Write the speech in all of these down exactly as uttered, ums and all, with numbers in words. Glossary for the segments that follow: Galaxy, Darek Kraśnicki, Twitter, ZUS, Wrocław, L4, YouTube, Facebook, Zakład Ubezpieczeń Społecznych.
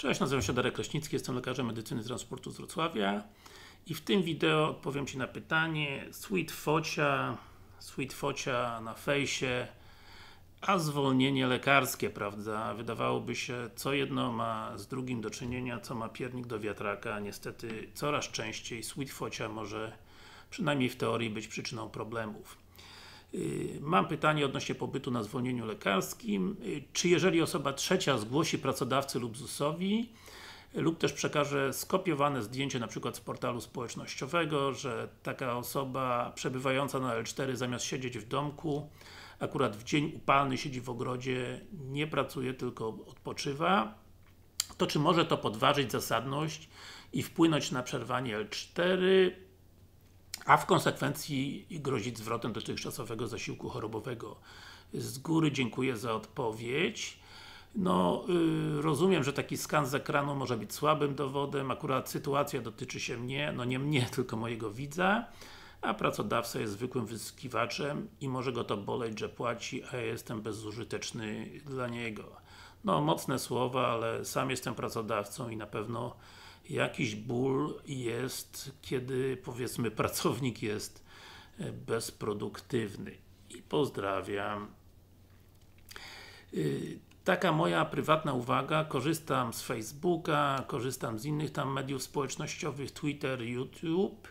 Cześć, nazywam się Darek Kraśnicki, jestem lekarzem medycyny transportu z Wrocławia i w tym wideo odpowiem Ci na pytanie sweet focia, sweet focia na fejsie, a zwolnienie lekarskie, prawda? Wydawałoby się, co jedno ma z drugim do czynienia, co ma piernik do wiatraka. Niestety coraz częściej sweet focia może, przynajmniej w teorii, być przyczyną problemów. Mam pytanie odnośnie pobytu na zwolnieniu lekarskim. Czy jeżeli osoba trzecia zgłosi pracodawcy lub zusowi lub też przekaże skopiowane zdjęcie np. z portalu społecznościowego, że taka osoba przebywająca na L cztery zamiast siedzieć w domku, akurat w dzień upalny siedzi w ogrodzie, nie pracuje, tylko odpoczywa, to czy może to podważyć zasadność i wpłynąć na przerwanie L cztery? A w konsekwencji grozić zwrotem dotychczasowego zasiłku chorobowego. Z góry dziękuję za odpowiedź. No, yy, rozumiem, że taki skan z ekranu może być słabym dowodem, akurat sytuacja dotyczy się mnie, no nie mnie, tylko mojego widza, a pracodawca jest zwykłym wyzyskiwaczem i może go to boleć, że płaci, a ja jestem bezużyteczny dla niego. No, mocne słowa, ale sam jestem pracodawcą i na pewno jakiś ból jest, kiedy powiedzmy pracownik jest bezproduktywny. I pozdrawiam. Taka moja prywatna uwaga, korzystam z Facebooka, korzystam z innych tam mediów społecznościowych, Twitter, YouTube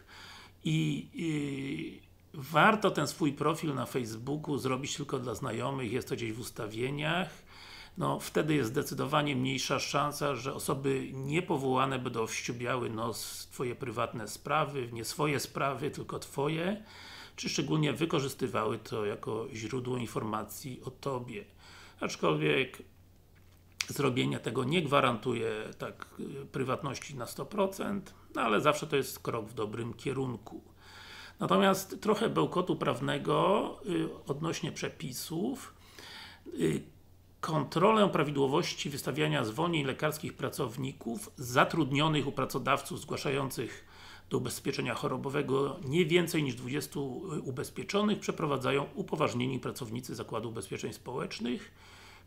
i yy, warto ten swój profil na Facebooku zrobić tylko dla znajomych, jest to gdzieś w ustawieniach. No, wtedy jest zdecydowanie mniejsza szansa, że osoby niepowołane będą wściubiały nos w Twoje prywatne sprawy, nie swoje sprawy, tylko Twoje, czy szczególnie wykorzystywały to jako źródło informacji o Tobie. Aczkolwiek zrobienie tego nie gwarantuje tak prywatności na sto procent, no ale zawsze to jest krok w dobrym kierunku. Natomiast trochę bełkotu prawnego yy, odnośnie przepisów. Yy, Kontrolę prawidłowości wystawiania zwolnień lekarskich pracowników zatrudnionych u pracodawców zgłaszających do ubezpieczenia chorobowego nie więcej niż dwudziestu ubezpieczonych przeprowadzają upoważnieni pracownicy Zakładu Ubezpieczeń Społecznych,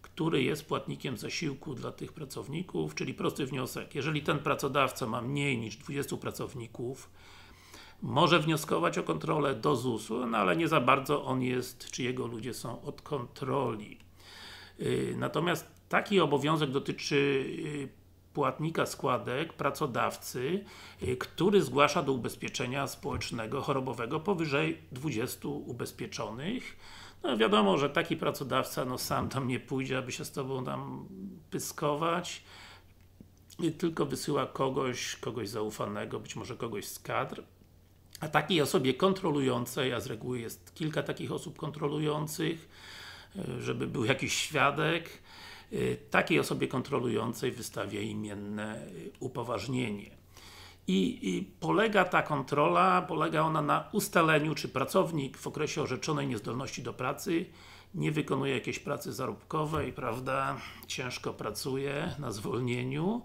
który jest płatnikiem zasiłku dla tych pracowników, czyli prosty wniosek. Jeżeli ten pracodawca ma mniej niż dwudziestu pracowników, może wnioskować o kontrolę do zusu, no ale nie za bardzo on jest, czy jego ludzie są od kontroli. Natomiast taki obowiązek dotyczy płatnika składek, pracodawcy, który zgłasza do ubezpieczenia społecznego chorobowego powyżej dwudziestu ubezpieczonych. No wiadomo, że taki pracodawca no, sam tam nie pójdzie, aby się z Tobą tam pyskować, tylko wysyła kogoś, kogoś zaufanego, być może kogoś z kadr. A takiej osobie kontrolującej, a z reguły jest kilka takich osób kontrolujących, żeby był jakiś świadek, takiej osobie kontrolującej wystawia imienne upoważnienie. I, i polega ta kontrola, polega ona na ustaleniu, czy pracownik w okresie orzeczonej niezdolności do pracy nie wykonuje jakiejś pracy zarobkowej, prawda, ciężko pracuje na zwolnieniu,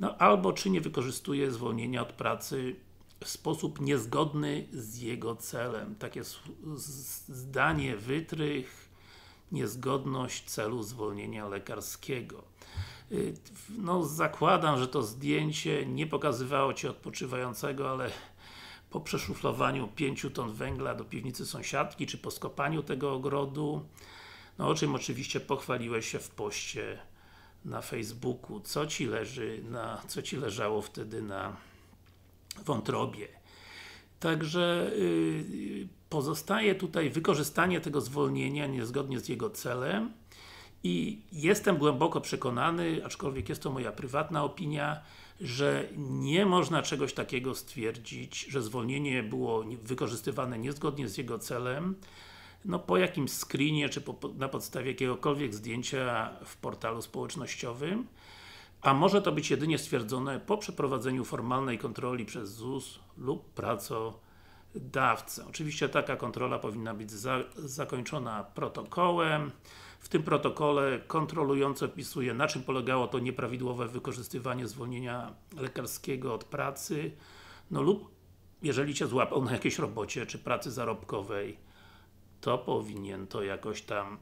no albo czy nie wykorzystuje zwolnienia od pracy w sposób niezgodny z jego celem. Takie zdanie Wytrych, niezgodność celu zwolnienia lekarskiego. No, zakładam, że to zdjęcie nie pokazywało Cię odpoczywającego, ale po przeszuflowaniu pięciu ton węgla do piwnicy sąsiadki, czy po skopaniu tego ogrodu, no o czym oczywiście pochwaliłeś się w poście na Facebooku. Co Ci leży, na, co Ci leżało wtedy na wątrobie. Także yy, pozostaje tutaj wykorzystanie tego zwolnienia niezgodnie z jego celem i jestem głęboko przekonany, aczkolwiek jest to moja prywatna opinia, że nie można czegoś takiego stwierdzić, że zwolnienie było wykorzystywane niezgodnie z jego celem, no po jakimś screenie, czy po, na podstawie jakiegokolwiek zdjęcia w portalu społecznościowym, a może to być jedynie stwierdzone po przeprowadzeniu formalnej kontroli przez ZUS lub pracodawcę. Oczywiście taka kontrola powinna być za, zakończona protokołem. W tym protokole kontrolujący opisuje, na czym polegało to nieprawidłowe wykorzystywanie zwolnienia lekarskiego od pracy, no lub jeżeli Cię złapał na jakiejś robocie czy pracy zarobkowej, to powinien to jakoś tam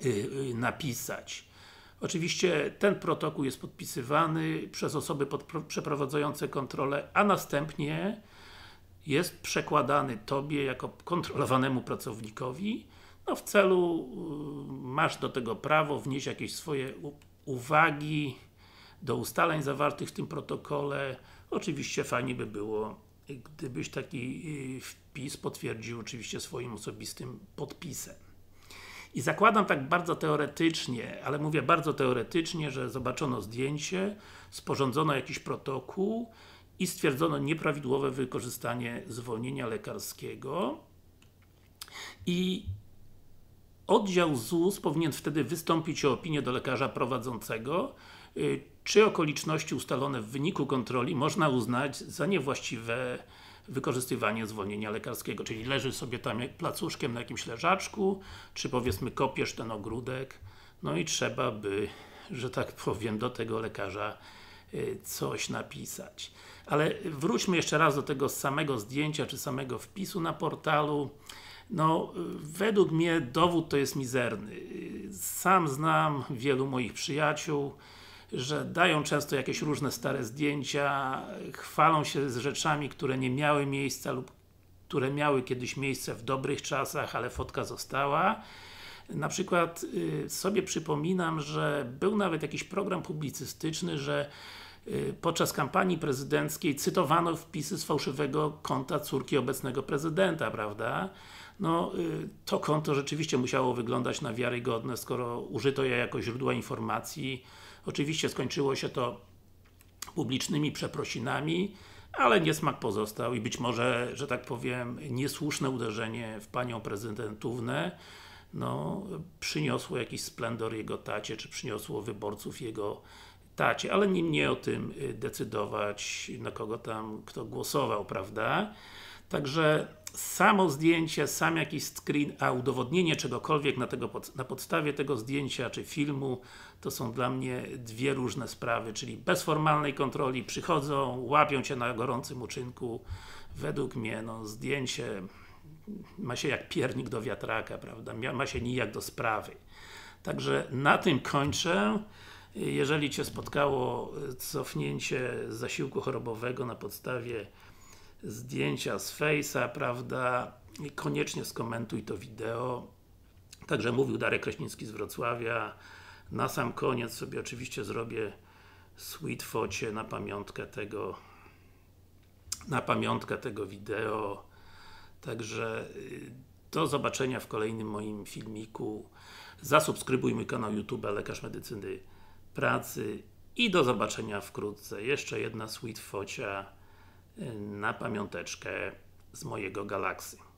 yy, napisać. Oczywiście ten protokół jest podpisywany przez osoby przeprowadzające kontrolę, a następnie jest przekładany Tobie jako kontrolowanemu pracownikowi, no w celu masz do tego prawo, wnieść jakieś swoje uwagi do ustaleń zawartych w tym protokole. Oczywiście fajnie by było, gdybyś taki wpis potwierdził oczywiście swoim osobistym podpisem. I zakładam tak bardzo teoretycznie, ale mówię bardzo teoretycznie, że zobaczono zdjęcie, sporządzono jakiś protokół i stwierdzono nieprawidłowe wykorzystanie zwolnienia lekarskiego. I oddział Z U S powinien wtedy wystąpić o opinię do lekarza prowadzącego, czy okoliczności ustalone w wyniku kontroli można uznać za niewłaściwe wykorzystywanie zwolnienia lekarskiego. Czyli leżysz sobie tam placuszkiem na jakimś leżaczku, czy powiedzmy kopiesz ten ogródek, no i trzeba by, że tak powiem, do tego lekarza coś napisać. Ale wróćmy jeszcze raz do tego samego zdjęcia, czy samego wpisu na portalu. No, według mnie dowód to jest mizerny. Sam znam wielu moich przyjaciół, że dają często jakieś różne stare zdjęcia, chwalą się z rzeczami, które nie miały miejsca lub które miały kiedyś miejsce w dobrych czasach, ale fotka została. Na przykład sobie przypominam, że był nawet jakiś program publicystyczny, że podczas kampanii prezydenckiej cytowano wpisy z fałszywego konta córki obecnego prezydenta, prawda? No, to konto rzeczywiście musiało wyglądać na wiarygodne, skoro użyto je jako źródła informacji. Oczywiście skończyło się to publicznymi przeprosinami, ale niesmak pozostał i być może, że tak powiem, niesłuszne uderzenie w panią prezydentównę no, przyniosło jakiś splendor jego tacie, czy przyniosło wyborców jego tacie, ale nim nie o tym decydować, na kogo tam kto głosował, prawda? Także samo zdjęcie, sam jakiś screen, a udowodnienie czegokolwiek na, tego, na podstawie tego zdjęcia czy filmu, to są dla mnie dwie różne sprawy, czyli bez formalnej kontroli przychodzą, łapią Cię na gorącym uczynku. Według mnie no, zdjęcie ma się jak piernik do wiatraka, prawda? Ma się nijak do sprawy. Także na tym kończę. Jeżeli Cię spotkało cofnięcie zasiłku chorobowego na podstawie zdjęcia z Face'a, prawda, koniecznie skomentuj to wideo. Także mówił Darek Kraśnicki z Wrocławia. Na sam koniec sobie oczywiście zrobię sweet focie na pamiątkę tego na pamiątkę tego wideo. Także do zobaczenia w kolejnym moim filmiku. Zasubskrybuj mój kanał YouTube Lekarz Medycyny Pracy i do zobaczenia wkrótce. Jeszcze jedna sweet focia na pamiąteczkę z mojego Galaxy.